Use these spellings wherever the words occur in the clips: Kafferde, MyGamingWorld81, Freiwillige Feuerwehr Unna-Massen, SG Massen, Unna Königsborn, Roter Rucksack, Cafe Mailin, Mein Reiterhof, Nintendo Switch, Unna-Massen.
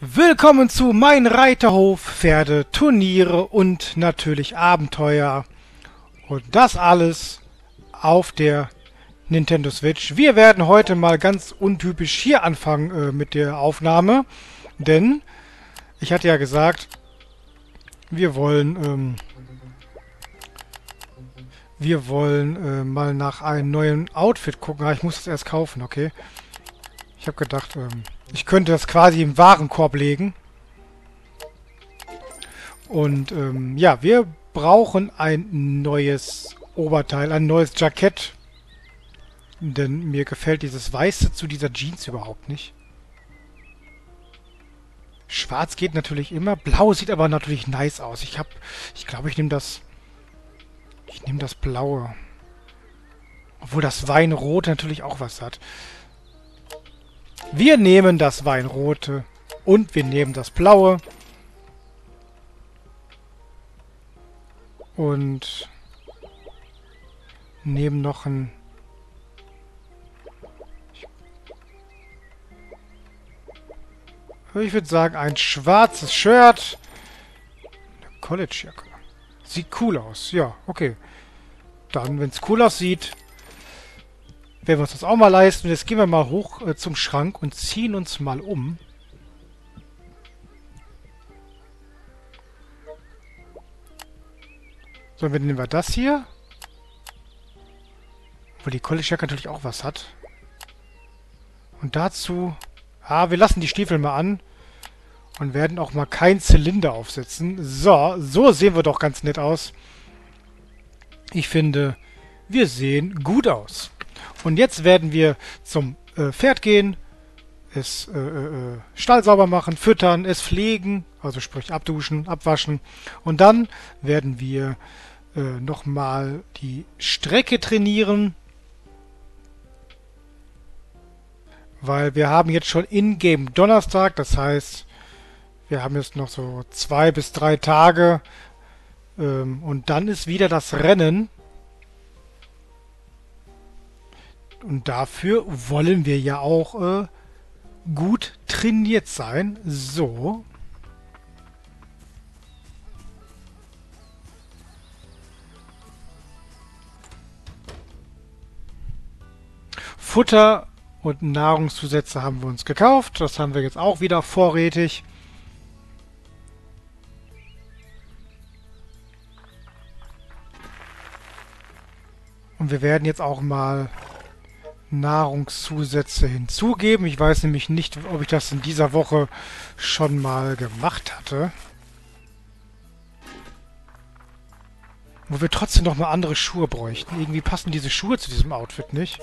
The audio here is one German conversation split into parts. Willkommen zu Mein Reiterhof, Pferde, Turniere und natürlich Abenteuer. Und das alles auf der Nintendo Switch. Wir werden heute mal ganz untypisch hier anfangen mit der Aufnahme, denn ich hatte ja gesagt, wir wollen mal nach einem neuen Outfit gucken. Ah, ich muss das erst kaufen, okay. Ich habe gedacht, ich könnte das quasi im Warenkorb legen. Und ja, wir brauchen ein neues Oberteil, ein neues Jackett. Denn mir gefällt dieses Weiße zu dieser Jeans überhaupt nicht. Schwarz geht natürlich immer. Blau sieht aber natürlich nice aus. Ich glaube, ich nehme das Blaue. Obwohl das Weinrot natürlich auch was hat. Wir nehmen das Weinrote und wir nehmen das Blaue. Und nehmen noch ein... Ich würde sagen, ein schwarzes Shirt. Eine College-Jacke. Sieht cool aus. Ja, okay. Dann, wenn es cool aussieht... Werden wir uns das auch mal leisten. Und jetzt gehen wir mal hoch zum Schrank und ziehen uns mal um. So, dann nehmen wir das hier. Obwohl die College-Jacke natürlich auch was hat. Und dazu... Ah, wir lassen die Stiefel mal an. Und werden auch mal keinen Zylinder aufsetzen. So sehen wir doch ganz nett aus. Ich finde, wir sehen gut aus. Und jetzt werden wir zum Pferd gehen, es Stall sauber machen, füttern, es pflegen, also sprich abduschen, abwaschen. Und dann werden wir nochmal die Strecke trainieren, weil wir haben jetzt schon in-game Donnerstag, das heißt, wir haben jetzt noch so 2 bis 3 Tage und dann ist wieder das Rennen. Und dafür wollen wir ja auch gut trainiert sein. So. Futter und Nahrungszusätze haben wir uns gekauft. Das haben wir jetzt auch wieder vorrätig. Und wir werden jetzt auch mal... Nahrungszusätze hinzugeben. Ich weiß nämlich nicht, ob ich das in dieser Woche schon mal gemacht hatte. Wo wir trotzdem noch mal andere Schuhe bräuchten. Irgendwie passen diese Schuhe zu diesem Outfit nicht.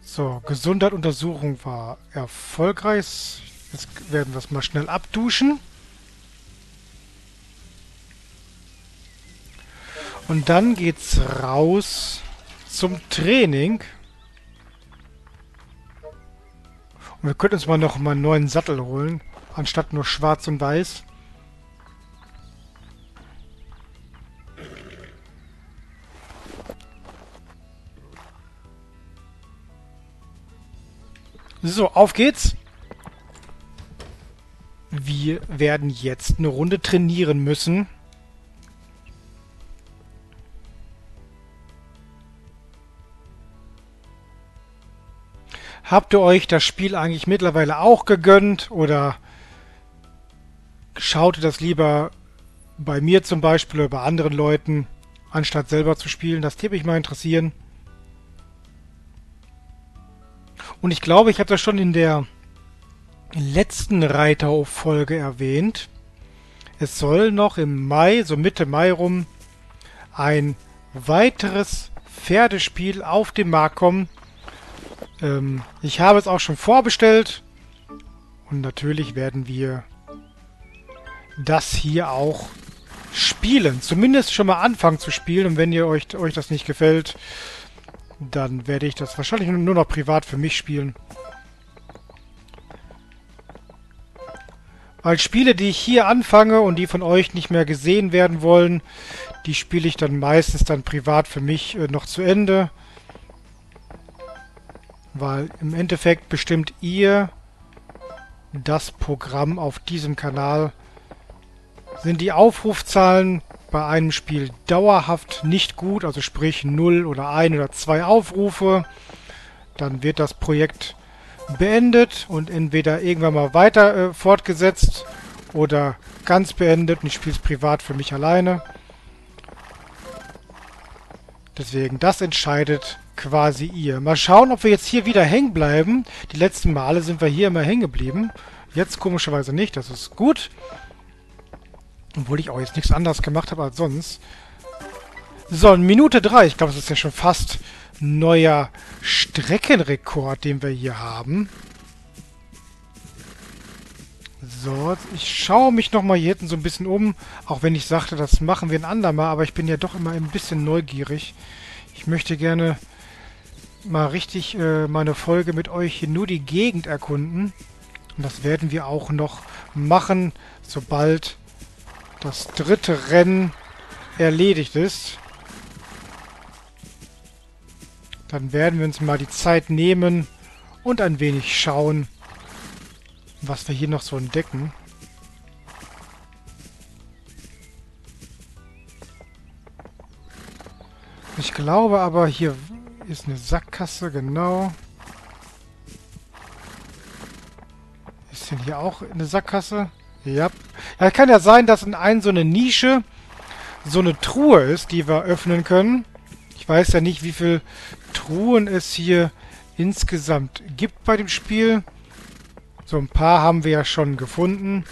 So, Gesundheitsuntersuchung war erfolgreich. Jetzt werden wir es mal schnell abduschen. Und dann geht's raus zum Training. Und wir könnten uns mal noch mal einen neuen Sattel holen, anstatt nur schwarz und weiß. So, auf geht's. Wir werden jetzt eine Runde trainieren müssen. Habt ihr euch das Spiel eigentlich mittlerweile auch gegönnt oder schaut ihr das lieber bei mir zum Beispiel oder bei anderen Leuten, anstatt selber zu spielen? Das würde mich mal interessieren. Und ich glaube, ich habe das schon in der letzten Reiterhof-Folge erwähnt. Es soll noch im Mai, so Mitte Mai rum, ein weiteres Pferdespiel auf den Markt kommen. Ich habe es auch schon vorbestellt und natürlich werden wir das hier auch spielen. Zumindest schon mal anfangen zu spielen und wenn ihr euch das nicht gefällt, dann werde ich das wahrscheinlich nur noch privat für mich spielen. Weil Spiele, die ich hier anfange und die von euch nicht mehr gesehen werden wollen, die spiele ich dann meistens privat für mich noch zu Ende. Weil im Endeffekt bestimmt ihr das Programm auf diesem Kanal. Sind die Aufrufzahlen bei einem Spiel dauerhaft nicht gut, also sprich 0 oder 1 oder 2 Aufrufe, dann wird das Projekt beendet und entweder irgendwann mal weiter fortgesetzt oder ganz beendet und ich spiele es privat für mich alleine. Deswegen, das entscheidet quasi ihr. Mal schauen, ob wir jetzt hier wieder hängen bleiben. Die letzten Male sind wir hier immer hängen geblieben. Jetzt komischerweise nicht, das ist gut. Obwohl ich auch jetzt nichts anderes gemacht habe als sonst. So, Minute 3. Ich glaube, es ist ja schon fast neuer Streckenrekord, den wir hier haben. So, ich schaue mich nochmal hier hinten so ein bisschen um. Auch wenn ich sagte, das machen wir ein andermal. Aber ich bin ja doch immer ein bisschen neugierig. Ich möchte gerne mal richtig meine Folge mit euch hier nur die Gegend erkunden. Und das werden wir auch noch machen, sobald das dritte Rennen erledigt ist. Dann werden wir uns mal die Zeit nehmen und ein wenig schauen, was wir hier noch so entdecken. Ich glaube aber, hier ist eine Sackgasse, genau. Ist denn hier auch eine Sackgasse? Ja. Ja, kann ja sein, dass in einer so eine Nische so eine Truhe ist, die wir öffnen können. Ich weiß ja nicht, wie viele Truhen es hier insgesamt gibt bei dem Spiel. So ein paar haben wir ja schon gefunden.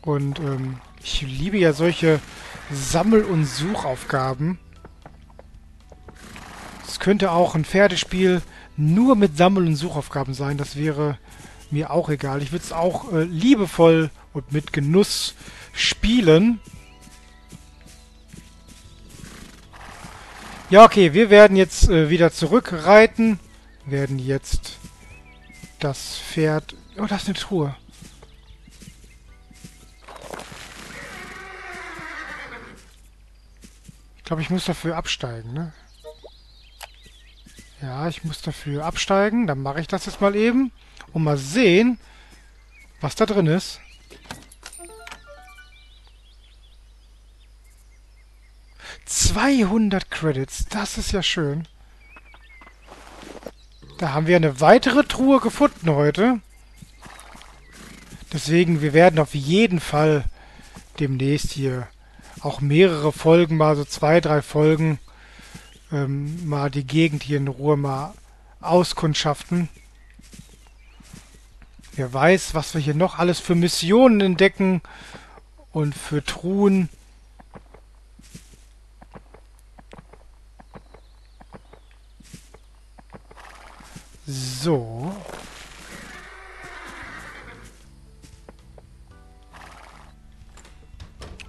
Und ich liebe ja solche Sammel- und Suchaufgaben. Es könnte auch ein Pferdespiel nur mit Sammel- und Suchaufgaben sein. Das wäre mir auch egal. Ich würde es auch liebevoll und mit Genuss spielen. Ja, okay. Wir werden jetzt wieder zurückreiten. Werden jetzt das Pferd... Oh, das ist eine Truhe. Ich glaube, ich muss dafür absteigen, ne? Ja, ich muss dafür absteigen. Dann mache ich das jetzt mal eben. Und mal sehen, was da drin ist. $200 Credits. Das ist ja schön. Da haben wir eine weitere Truhe gefunden heute. Deswegen, wir werden auf jeden Fall demnächst hier auch mehrere Folgen, mal so 2, 3 Folgen, mal die Gegend hier in Ruhe mal auskundschaften. Wer weiß, was wir hier noch alles für Missionen entdecken und für Truhen. So.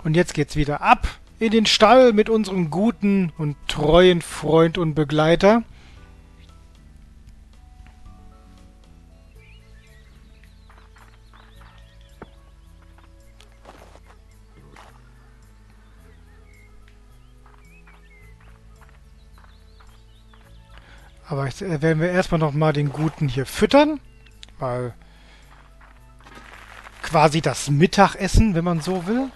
Und jetzt geht's wieder ab in den Stall mit unserem guten und treuen Freund und Begleiter. Aber jetzt werden wir erstmal nochmal den Guten hier füttern, weil quasi das Mittagessen, wenn man so will.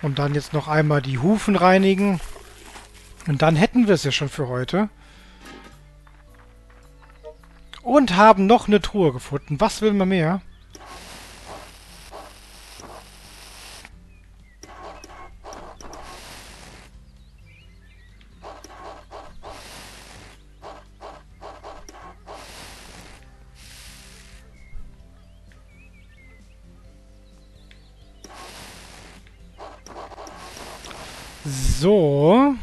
Und dann jetzt noch einmal die Hufen reinigen. Und dann hätten wir es ja schon für heute. Und haben noch eine Truhe gefunden. Was will man mehr? So,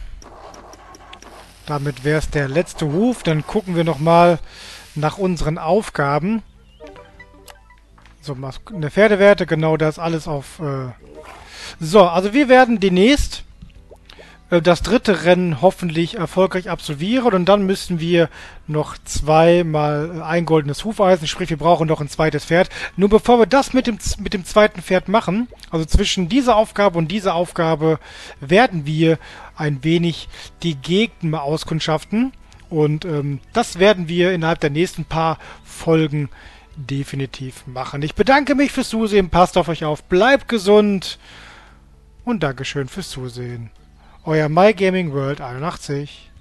damit wäre es der letzte Hof. Dann gucken wir nochmal nach unseren Aufgaben. So, eine Pferdewerte, genau das alles auf... So, also wir werden demnächst das dritte Rennen hoffentlich erfolgreich absolvieren. Und dann müssen wir noch zweimal ein goldenes Hufeisen, sprich wir brauchen noch ein zweites Pferd. Nur bevor wir das mit dem zweiten Pferd machen, also zwischen dieser Aufgabe und dieser Aufgabe, werden wir ein wenig die Gegend mal auskundschaften. Und das werden wir innerhalb der nächsten paar Folgen definitiv machen. Ich bedanke mich fürs Zusehen, passt auf euch auf, bleibt gesund und Dankeschön fürs Zusehen. Euer MyGamingWorld81.